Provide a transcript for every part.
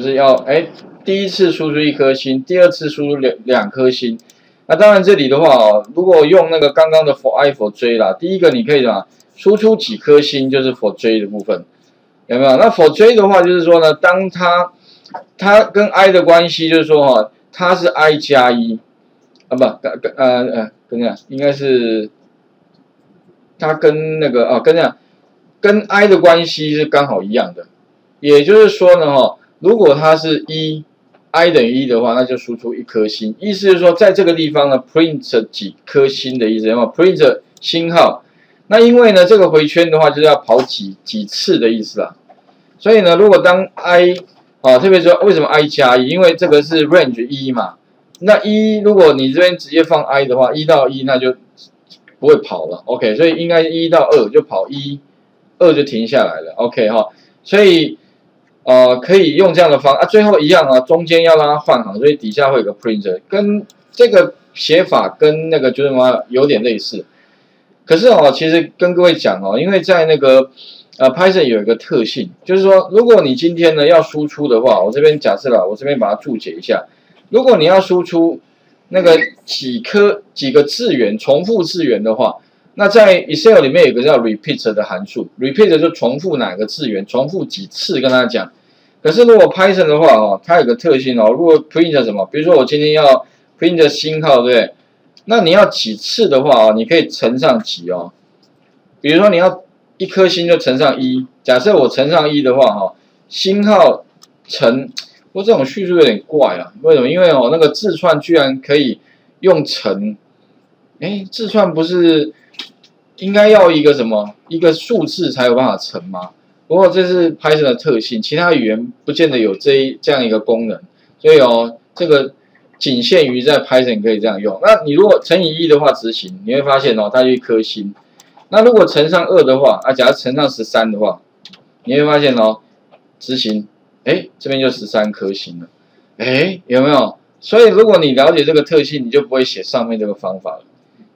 就是要第一次输出1颗星，第二次输出2颗星。那当然这里的话如果用那个刚刚的 for i for j 啦，第一个你可以输出几颗星就是 for j 的部分，有没有？那 for j 的话就是说呢，当它跟 i 的关系就是说它是 i 加1啊，不跟你讲应该是它跟那个跟你讲跟 i 的关系是刚好一样的，也就是说呢如果它是1，i 等于1的话，那就输出1颗星。意思是说，在这个地方呢 ，print 几颗星的意思，有没有 ？print 星号。那因为呢，这个回圈的话，就是要跑几次的意思啦。所以呢，如果当 i 特别说为什么 i 加1？因为这个是 range 1嘛。那1如果你这边直接放 i 的话，1到1那就不会跑了。OK， 所以应该1到2就跑1， 2就停下来了。OK 所以。可以用这样的最后一样中间要让它换行，所以底下会有个 print， 跟这个写法跟那个就是有点类似。可是其实跟各位讲因为在那个Python 有一个特性，就是说如果你今天呢要输出的话，我这边假设了，我这边把它注解一下。如果你要输出那个几个字元重复字元的话，那在 Excel 里面有一个叫 repeat 的函数 ，repeat 就重复哪个字元，重复几次跟他讲。可是如果 Python 的话它有个特性如果 print 什么，比如说我今天要 print 星号，对不对？那你要几次的话你可以乘上几比如说你要1颗星就乘上1，假设我乘上1的话星号乘，不过这种叙述有点怪啊，为什么？因为那个字串居然可以用乘，字串不是应该要一个数字才有办法乘吗？不过这是 Python 的特性，其他语言不见得有这样一个功能，所以这个仅限于在 Python 可以这样用。那你如果乘以1的话执行，你会发现它就1颗星。那如果乘上2的话，假如乘上13的话，你会发现执行，这边就13颗星了，有没有？所以如果你了解这个特性，你就不会写上面这个方法了。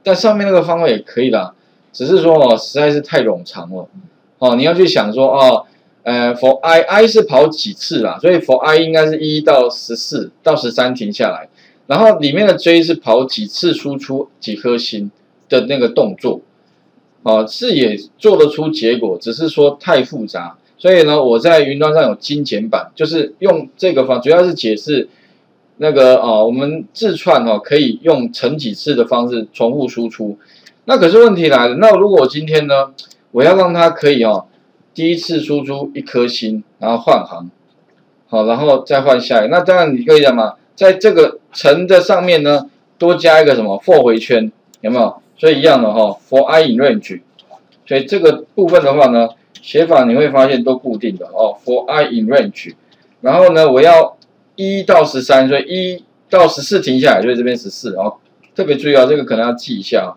但上面那个方法也可以啦，只是说实在是太冗长了。你要去想说for i 是跑几次啦，所以 for i 应该是1到14到13停下来，然后里面的 j 是跑几次输出几颗星的那个动作，是也做得出结果，只是说太复杂。所以呢，我在云端上有精简版，就是用这个主要是解释那个我们字串可以用乘几次的方式重复输出。那可是问题来了，那如果我今天呢？我要让它可以第一次输出1颗星，然后换行，然后再换下一个。那当然你可以讲嘛，在这个乘的上面呢，多加一个什么 for 回圈，有没有？所以一样的for i in range， 所以这个部分的话呢，写法你会发现都固定的for i in range。然后呢，我要1到13，所以1到14停下来，所以这边14特别注意这个可能要记一下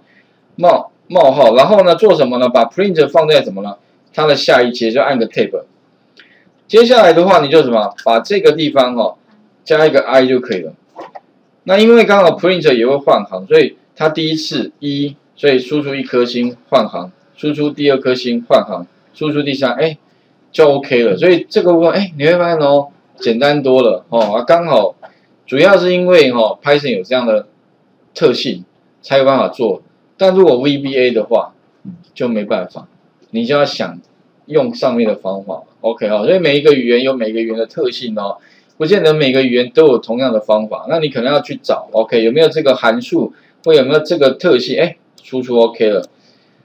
冒号，然后呢做什么呢？把 print 放在什么呢？它的下一节，就按个 tab。接下来的话，你就什么？把这个地方加一个 i 就可以了。那因为刚好 print 也会换行，所以它第一次1，所以输出1颗星换行，输出第2颗星换行，输出第3，就 OK 了。所以这个部分你会发现简单多了刚好主要是因为Python 有这样的特性才有办法做。但如果 VBA 的话，就没办法，你就要想用上面的方法。OK 所以每一个语言有每个语言的特性不见得每个语言都有同样的方法，那你可能要去找 OK 有没有这个函数或有没有这个特性，输出 OK 了。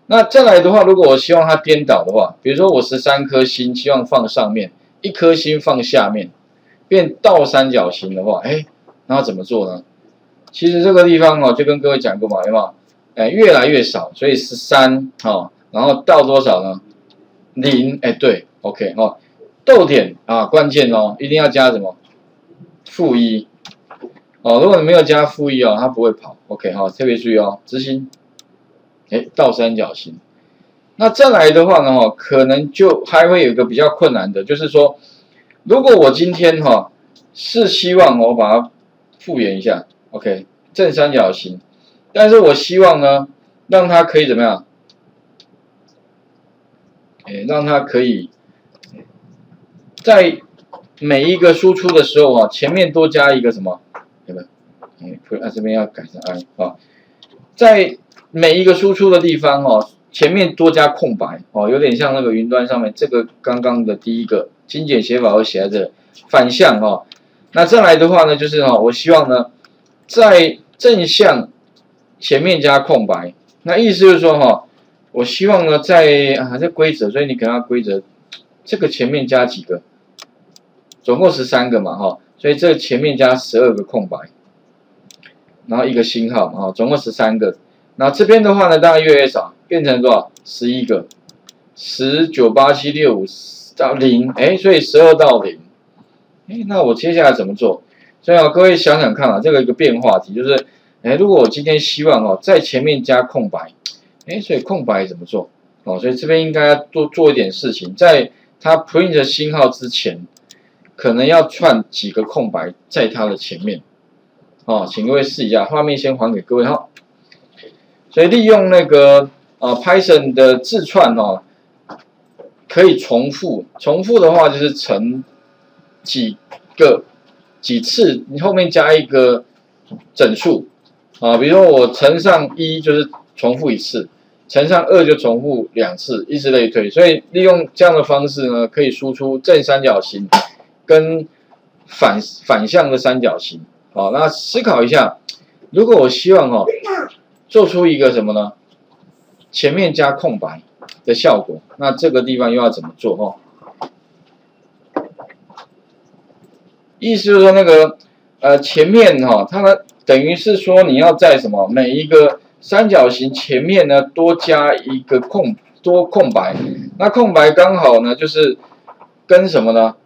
那再来的话，如果我希望它颠倒的话，比如说我13颗星希望放上面，1颗星放下面，变倒三角形的话，那怎么做呢？其实这个地方就跟各位讲过嘛，有没有？越来越少，所以13然后到多少呢？0，对 ，OK 逗点关键一定要加什么？-1如果你没有加-1它不会跑 ，OK 特别注意执行，倒三角形。那再来的话呢可能就还会有一个比较困难的，就是说，如果我今天是希望我把它复原一下 ，OK 正三角形。但是我希望呢，让它可以怎么样？让它可以在每一个输出的时候啊，前面多加一个什么？对吧？这边要改成 I 啊，在每一个输出的地方哦，前面多加空白哦，有点像那个云端上面这个刚刚的第一个精简写法，我写在这里反向哦。那再来的话呢，就是哦，我希望呢，在正向前面加空白，那意思就是说哦，我希望呢在这规则，所以你给它规则，这个前面加几个？总共13个嘛哈，所以这前面加12个空白。 然后一个星号啊，总共13个。那这边的话呢，当然越来越少，变成多少？11个， 10 9 8 7 6 5到0，哎，所以12到0。哎，那我接下来怎么做？所以啊，各位想想看啊，这个一个变化题就是，哎，如果我今天希望哦，在前面加空白，哎，所以空白怎么做？哦，所以这边应该多做一点事情，在它 print 星号之前，可能要串几个空白在它的前面。 哦，请各位试一下，画面先还给各位哈。所以利用那个Python 的字串哦，可以重复，重复的话就是乘几次，你后面加一个整数啊。比如说我乘上1就是重复一次，乘上2就重复2次，以此类推。所以利用这样的方式呢，可以输出正三角形跟反向的三角形。 好，那思考一下，如果我希望哦，做出一个什么呢？前面加空白的效果，那这个地方又要怎么做哦？意思就是说那个前面哈、哦，它呢等于是说你要在什么每一个三角形前面呢多加一个空白，那空白刚好呢就是跟什么呢？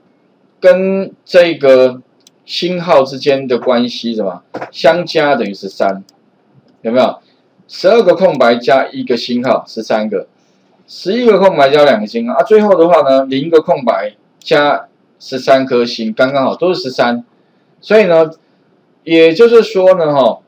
跟这个。 星号之间的关系什么？相加等于13，有没有？12个空白加一个星号，13个； 11个空白加2个星号啊。最后的话呢，0个空白加13颗星，刚刚好都是13。所以呢，也就是说呢，哈，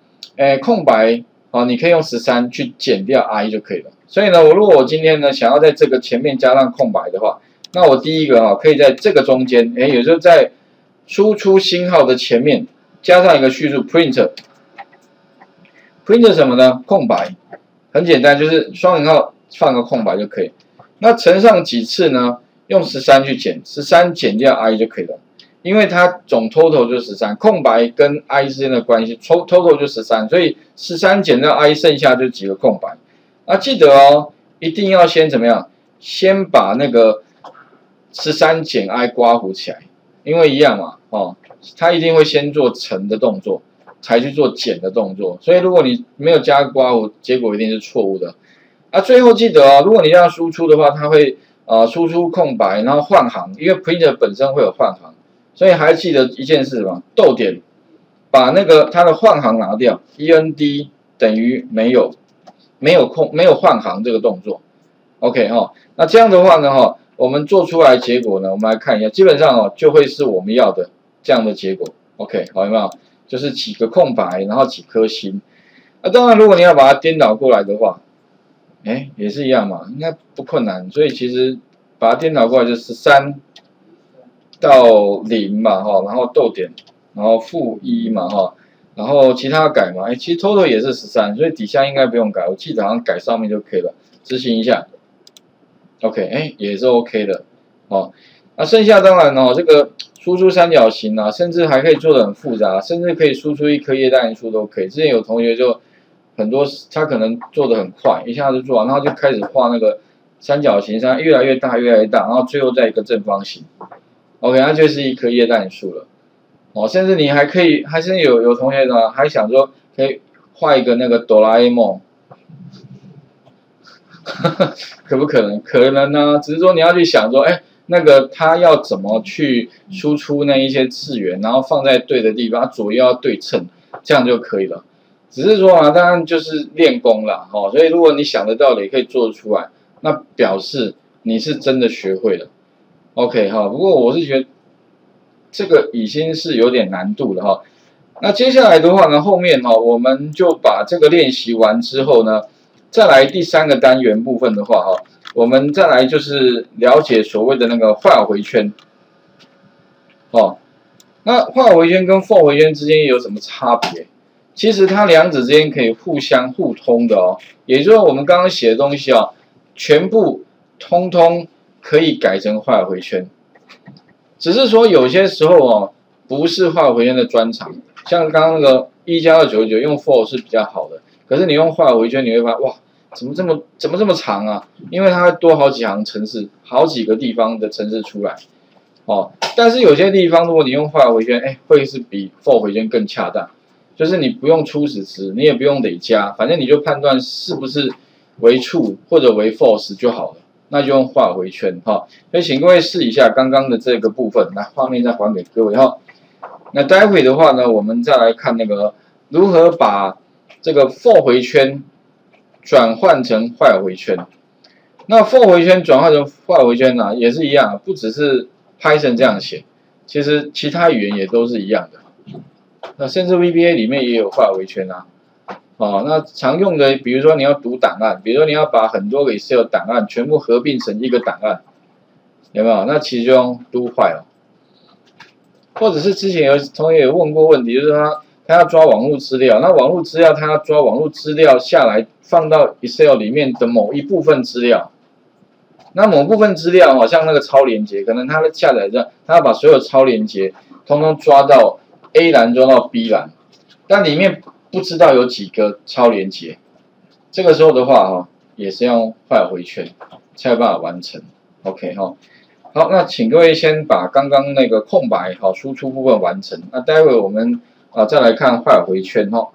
空白啊，你可以用13去减掉 i 就可以了。所以呢，如果我今天呢想要在这个前面加上空白的话，那我第一个哈可以在这个中间，也就是在。 输出星号的前面加上一个叙述 print 什么呢？空白，很简单，就是双引号放个空白就可以。那乘上几次呢？用13去减， 13减掉 i 就可以了，因为它总 total 就13，空白跟 i 之间的关系 total 就13，所以13减掉 i 剩下就几个空白。那记得哦，一定要先怎么样？先把那个13减 i 刮弧起来。 因为一样嘛，哦，它一定会先做乘的动作，才去做减的动作。所以如果你没有加括弧，结果一定是错误的。啊，最后记得哦，如果你这样输出的话，它会输出空白，然后换行，因为 printer 本身会有换行，所以还记得一件事吧，逗点，把那个它的换行拿掉 ，end 等于没有换行这个动作。OK 哈、哦，那这样的话呢，哈。 我们做出来结果呢？我们来看一下，基本上哦就会是我们要的这样的结果。OK， 好，有没有？就是几个空白，然后几颗星。那、当然，如果你要把它颠倒过来的话，哎，也是一样嘛，应该不困难。所以其实把它颠倒过来就是13到0嘛，哈，然后逗点，然后-1嘛，哈，然后其他改嘛，哎，其实 total 也是13，所以底下应该不用改，我记得好像改上面就可以了。执行一下。 OK， 哎，也是 OK 的，哦，那剩下当然哦，这个输出三角形啊，甚至还可以做的很复杂，甚至可以输出一颗液氮树都可以。之前有同学就很多，他可能做的很快，一下子做完，然后就开始画那个三角形，它越来越大，越来越大，然后最后再一个正方形。OK， 那就是一颗液氮树了。哦，甚至你还可以，还是有同学呢，还想说可以画一个那个哆啦 A 梦。 可不可能？可能呢，只是说你要去想说，哎，那个它要怎么去输出那一些次元，然后放在对的地方，左右要对称，这样就可以了。只是说啊，当然就是练功啦，哦，所以如果你想得到的也可以做得出来，那表示你是真的学会了。OK 哈，不过我是觉得这个已经是有点难度了哈。那接下来的话呢，后面哈，我们就把这个练习完之后呢。 再来第3个单元部分的话，哈，我们再来就是了解所谓的那个范围圈。哦。那化回圈跟 for 回圈之间有什么差别？其实它两者之间可以互相互通的哦，也就是我们刚刚写的东西哦，全部通通可以改成化回圈，只是说有些时候哦，不是化回圈的专长，像刚刚那个1+2=999用 for 是比较好的，可是你用化回圈你会发现哇。 怎么这么长啊？因为它会多好几行程式，好几个地方的程式出来，哦。但是有些地方，如果你用化回圈，哎，会是比 for 回圈更恰当，就是你不用初始值，你也不用累加，反正你就判断是不是为 true 或者为 false 就好了，那就用化回圈哈、哦。所以请各位试一下刚刚的这个部分，那画面再还给各位哈、哦。那待会的话呢，我们再来看那个如何把这个 for 回圈。 转换成坏回圈，那 for 回圈转换成坏回圈呢、啊，也是一样，不只是 Python 这样写，其实其他语言也都是一样的。那甚至 VBA 里面也有坏回圈啊。哦，那常用的，比如说你要读档案，比如说你要把很多个 Excel 档案全部合并成一个档案，有没有？那其中都坏了，或者是之前有同学也问过问题，就是他要抓网络资料，那网络资料他要抓网络资料下来放到 Excel 里面的某一部分资料，那某部分资料好像那个超连接，可能他的下载这样，他要把所有超连接通通抓到 A 栏抓到 B 栏，但里面不知道有几个超连接，这个时候的话哈，也是用坏回圈才有办法完成。OK 哈。好，那请各位先把刚刚那个空白好输出部分完成，那待会我们。再来看坏回圈哦。